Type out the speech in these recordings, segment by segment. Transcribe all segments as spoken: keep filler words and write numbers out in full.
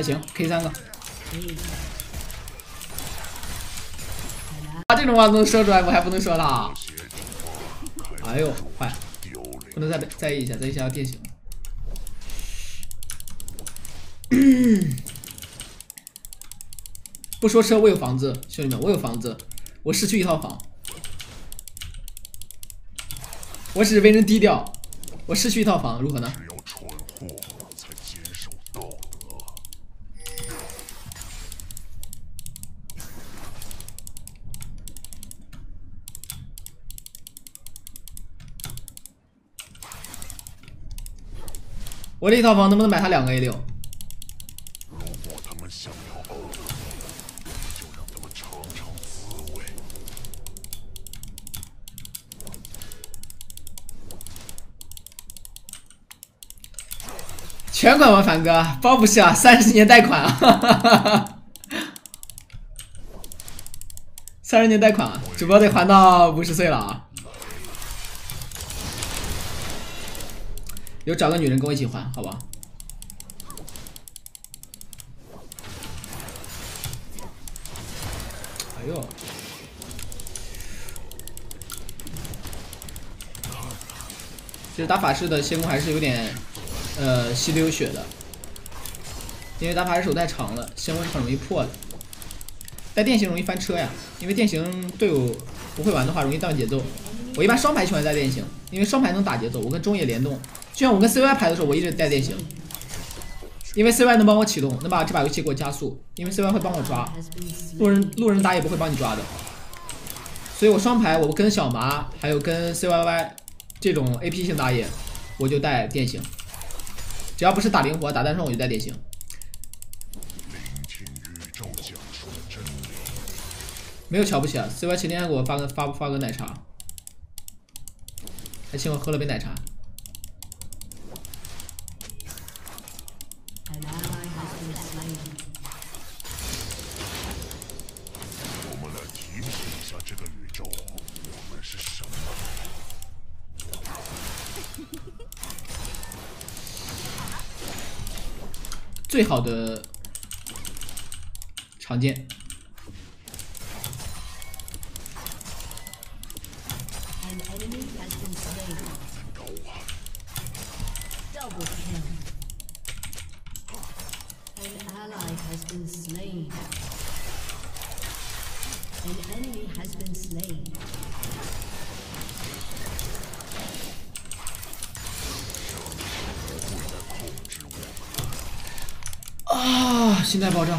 还行 ，K 三个。他、啊、这种话都能说出来，我还不能说他？哎呦，坏！不能再在意一下，在意一下要变形。不说车，我有房子，兄弟们，我有房子，我市区一套房。我只是为人低调，我市区一套房，如何呢？ 我这一套房能不能买他两个 A 六？ 如果他们想要欧德，就让他们尝尝滋味。全款吗，凡哥？包不是啊，三十年贷款啊，三十年贷款啊，主播得还到五十岁了啊。 有找个女人跟我一起还，好吧？哎呦！其实打法师的先攻还是有点呃吸溜血的，因为打法师手太长了，先攻是很容易破的。带电刑容易翻车呀，因为电刑队伍不会玩的话容易断节奏。我一般双排喜欢带电刑，因为双排能打节奏，我跟中野联动。 就像我跟 C Y 排的时候，我一直带电刑，因为 C Y 能帮我启动，能把这把游戏给我加速，因为 C Y 会帮我抓，路人路人打野不会帮你抓的，所以我双排，我跟小麻还有跟 C Y Y 这种 A P 型打野，我就带电刑，只要不是打灵活打单双，我就带电刑。没有瞧不起啊 ，C Y 前天还给我发个发发个奶茶，还请我喝了杯奶茶。 最好的常见，心态爆炸。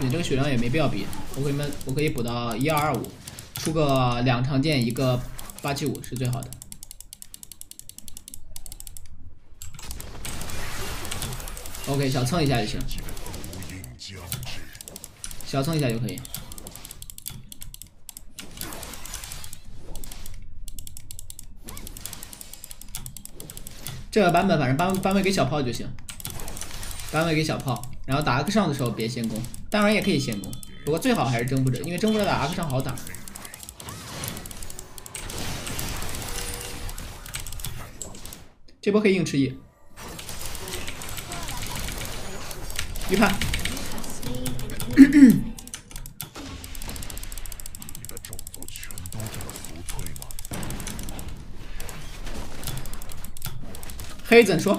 你这个血量也没必要比，我给你们，我可以补到一二二五，出个两长剑一个八七五是最好的。OK， 小蹭一下就行，小蹭一下就可以。 这个版本反正搬搬位给小炮就行，搬位给小炮，然后打阿克上的时候别先攻，当然也可以先攻，不过最好还是征服者，因为征服者打阿克上好打。这波可以硬吃一，预判。黑怎说？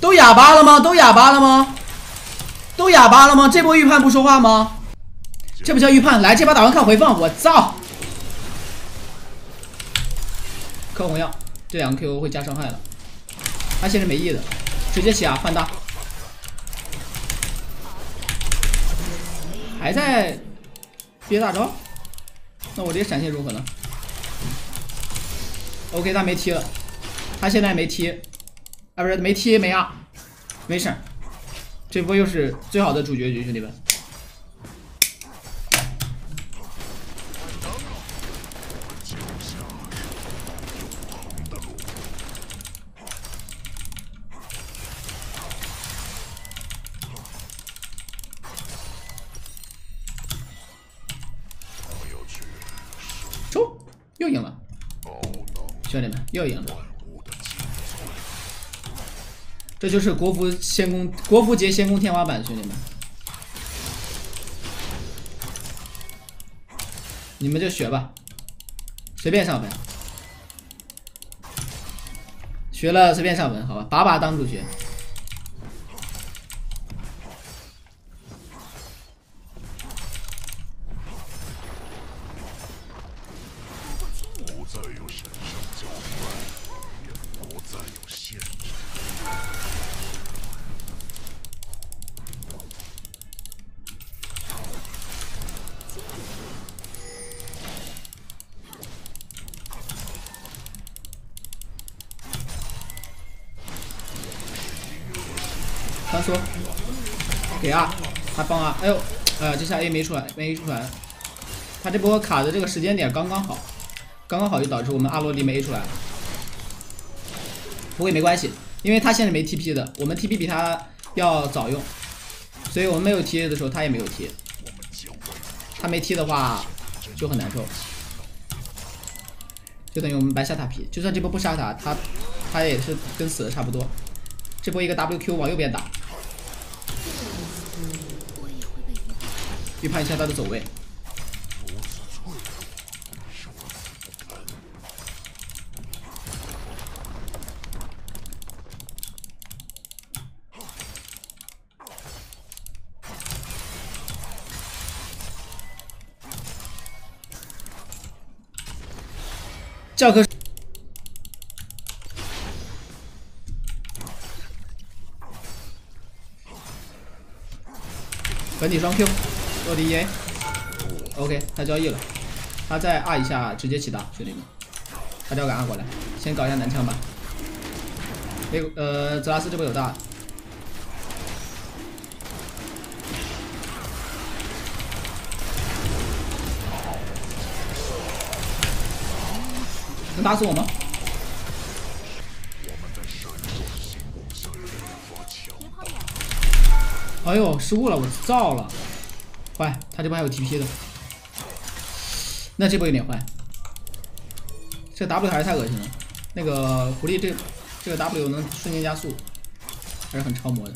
都哑巴了吗？都哑巴了吗？都哑巴了吗？这波预判不说话吗？这不叫预判，来这把打完看回放，我操！磕红药，这两个 Q 会加伤害了，他现在没 E 的，直接起啊换大，还在憋大招，那我这个闪现如何呢？ OK， 他没踢了，他现在没踢，啊不是没踢没啊，没事，这波又是最好的主角局，兄弟们。又赢了，兄弟们又赢了。这就是国服先攻，国服节先攻天花板，兄弟们，你们就学吧，随便上分，学了随便上分，好吧，把把当主学。 他说：“给啊，他帮啊，哎呦，呃，这下 A 没出来，没出来。他这波卡的这个时间点刚刚好，刚刚好就导致我们阿罗里没 A 出来了。不过也没关系，因为他现在没 T P 的，我们 T P 比他要早用，所以我们没有 T A 的时候他也没有 T。他没 T 的话就很难受，就等于我们白杀塔皮。就算这波不杀他，他他也是跟死的差不多。这波一个 W Q 往右边打。” 预判一下他的走位，教科。 本体双 Q， 落地 E A，OK， 他交易了，他再按一下直接起打，兄弟们，他吊杆按过来，先搞一下南枪吧。哎，呃，泽拉斯这边有大，能打死我吗？ 哎呦，失误了，我造了，坏，他这波还有 T P 的，那这波有点坏，这 W 还是太恶心了，那个狐狸这这个 W 能瞬间加速，还是很超模的。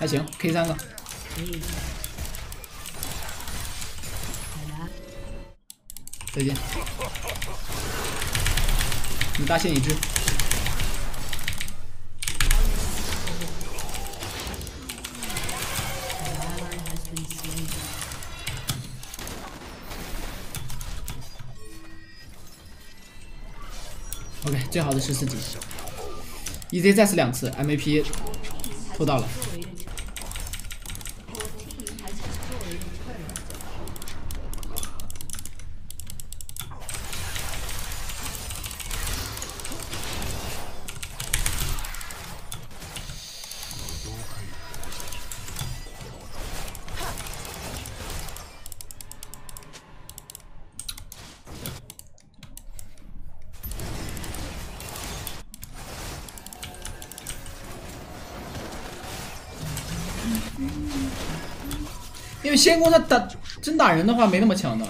还行 ，K 三个。再见。你大限已至。OK， 最好的十四级。E Z 再死两次 ，M V P 抽到了。 因为仙宫他打真打人的话没那么强的，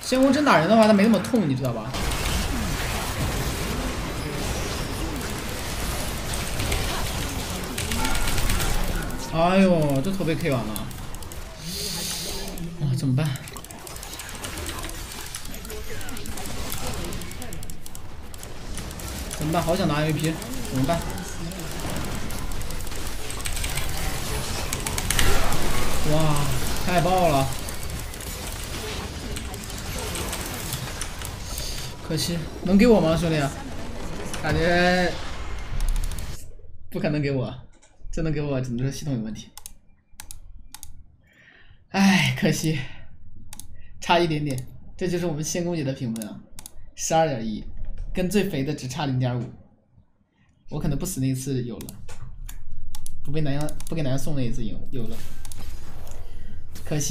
仙宫真打人的话他没那么痛，你知道吧？哎呦，这头被 K 完了，哇，怎么办？ 怎么办？好想拿 M V P， 怎么办？哇，太爆了！可惜，能给我吗，兄弟？感觉不可能给我，真的给我只能说系统有问题。哎，可惜，差一点点，这就是我们仙宫姐的评分啊， 十二点一，跟最肥的只差 零点五， 我可能不死那一次有了，不被南阳不给南阳送那一次有有了，可惜。